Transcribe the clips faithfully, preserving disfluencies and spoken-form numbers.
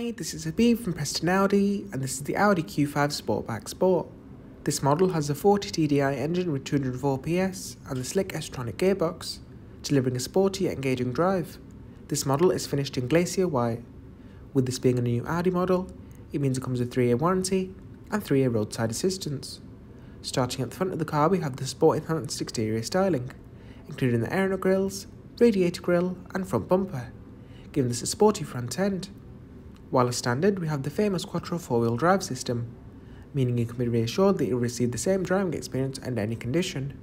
Hi, this is Habib from Preston Audi, and this is the Audi Q five Sportback Sport. This model has a forty T D I engine with two hundred four P S and the slick S-tronic gearbox, delivering a sporty yet engaging drive. This model is finished in Glacier White. With this being a new Audi model, it means it comes with three year warranty and three year roadside assistance. Starting at the front of the car, we have the sport enhanced exterior styling, including the aero grills, radiator grille and front bumper, giving this a sporty front end. While as standard, we have the famous Quattro four-wheel drive system, meaning you can be reassured that you'll receive the same driving experience under any condition.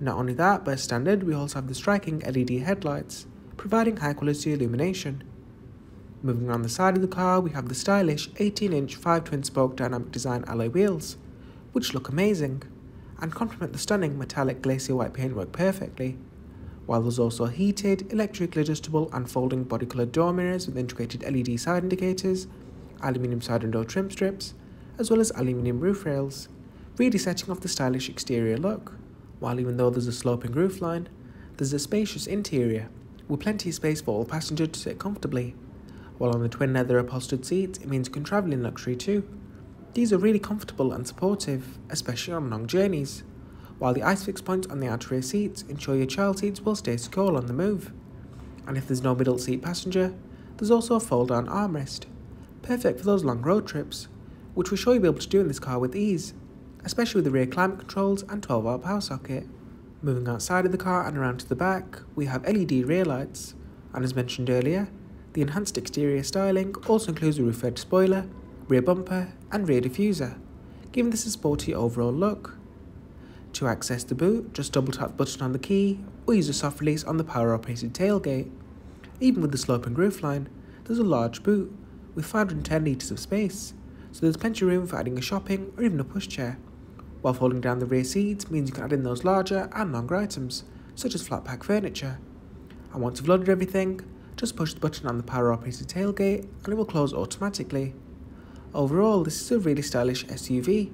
Not only that, but as standard, we also have the striking L E D headlights, providing high-quality illumination. Moving around the side of the car, we have the stylish eighteen inch five twin-spoke dynamic design alloy wheels, which look amazing, and complement the stunning metallic glacier white paintwork perfectly. While there's also heated, electrically adjustable and folding body-coloured door mirrors with integrated L E D side indicators, aluminium side and door trim strips, as well as aluminium roof rails, really setting off the stylish exterior look. While even though there's a sloping roofline, there's a spacious interior, with plenty of space for all passengers to sit comfortably. While on the twin leather upholstered seats, it means you can travel in luxury too. These are really comfortable and supportive, especially on long journeys, while the ice-fix points on the outer rear seats ensure your child seats will stay secure on the move. And if there's no middle seat passenger, there's also a fold-down armrest, perfect for those long road trips, which we're sure you'll be able to do in this car with ease, especially with the rear climate controls and twelve volt power socket. Moving outside of the car and around to the back, we have L E D rear lights, and as mentioned earlier, the enhanced exterior styling also includes a roof edge spoiler, rear bumper and rear diffuser, giving this a sporty overall look. To access the boot, just double tap the button on the key or use a soft release on the power operated tailgate. Even with the sloping roofline, there's a large boot with five hundred ten litres of space, so there's plenty of room for adding a shopping or even a pushchair. While folding down the rear seats means you can add in those larger and longer items, such as flat pack furniture. And once you've loaded everything, just push the button on the power operated tailgate and it will close automatically. Overall, this is a really stylish S U V.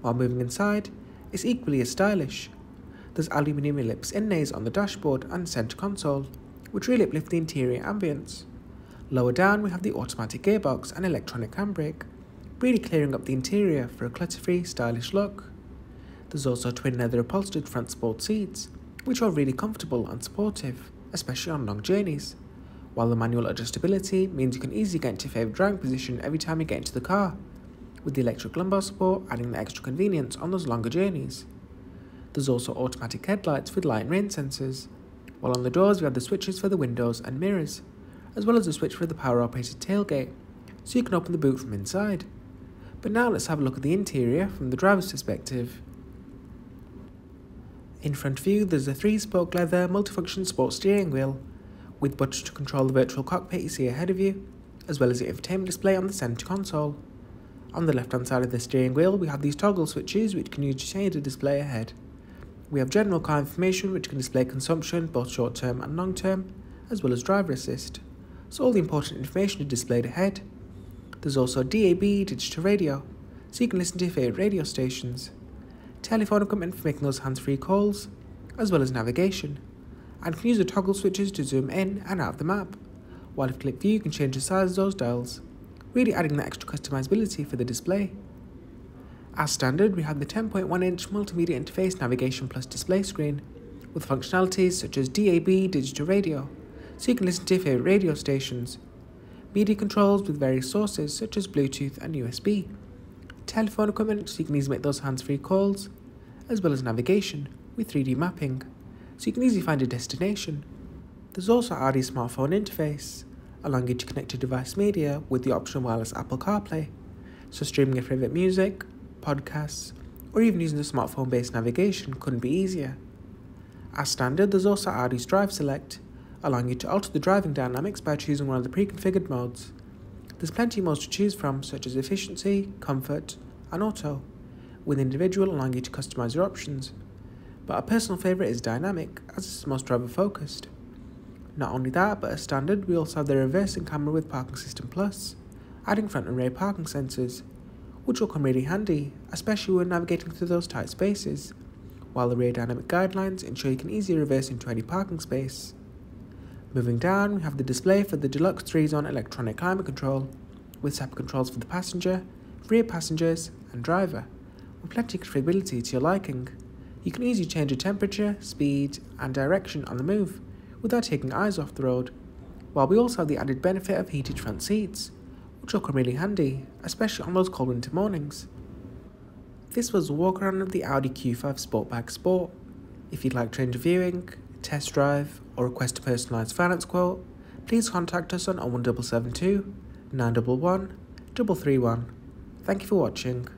While moving inside, it's equally as stylish. There's aluminium ellipse inlays on the dashboard and centre console, which really uplift the interior ambience. Lower down we have the automatic gearbox and electronic handbrake, really clearing up the interior for a clutter-free, stylish look. There's also twin leather upholstered front sport seats, which are really comfortable and supportive, especially on long journeys, while the manual adjustability means you can easily get into your favourite driving position every time you get into the car, with the electric lumbar support adding the extra convenience on those longer journeys. There's also automatic headlights with light and rain sensors, while on the doors we have the switches for the windows and mirrors, as well as a switch for the power operated tailgate, so you can open the boot from inside. But now let's have a look at the interior from the driver's perspective. In front view there's a three spoke leather multifunction sports steering wheel, with buttons to control the virtual cockpit you see ahead of you, as well as the infotainment display on the centre console. On the left hand side of the steering wheel we have these toggle switches which can use to change the display ahead. We have general car information which can display consumption both short term and long term, as well as driver assist, so all the important information is displayed ahead. There's also D A B digital radio, so you can listen to your favourite radio stations, telephone equipment for making those hands-free calls, as well as navigation, and can use the toggle switches to zoom in and out of the map, while if you click view you can change the size of those dials, really adding that extra customizability for the display. As standard, we have the ten point one inch multimedia interface navigation plus display screen, with functionalities such as D A B digital radio, so you can listen to your favourite radio stations, media controls with various sources such as Bluetooth and U S B, telephone equipment so you can easily make those hands-free calls, as well as navigation with three D mapping, so you can easily find your destination. There's also Audi's smartphone interface, allowing you to connect to device media with the optional wireless Apple CarPlay, so streaming your favourite music, podcasts, or even using the smartphone-based navigation couldn't be easier. As standard, there's also Audi's Drive Select, allowing you to alter the driving dynamics by choosing one of the pre-configured modes. There's plenty of modes to choose from, such as efficiency, comfort, and auto, with individual allowing you to customise your options. But our personal favourite is dynamic, as it's most driver-focused. Not only that, but as standard, we also have the reversing camera with Parking System Plus, adding front and rear parking sensors, which will come really handy, especially when navigating through those tight spaces, while the rear dynamic guidelines ensure you can easily reverse into any parking space. Moving down, we have the display for the Deluxe three zone electronic climate control, with separate controls for the passenger, rear passengers and driver, with plenty of configurability to your liking. You can easily change your temperature, speed and direction on the move, without taking eyes off the road, while we also have the added benefit of heated front seats, which will come really handy, especially on those cold winter mornings. This was a walk around of the Audi Q five Sportback Sport. If you'd like to arrange a viewing, test drive or request a personalised finance quote, please contact us on oh one seven seven two nine one one three three one. Thank you for watching.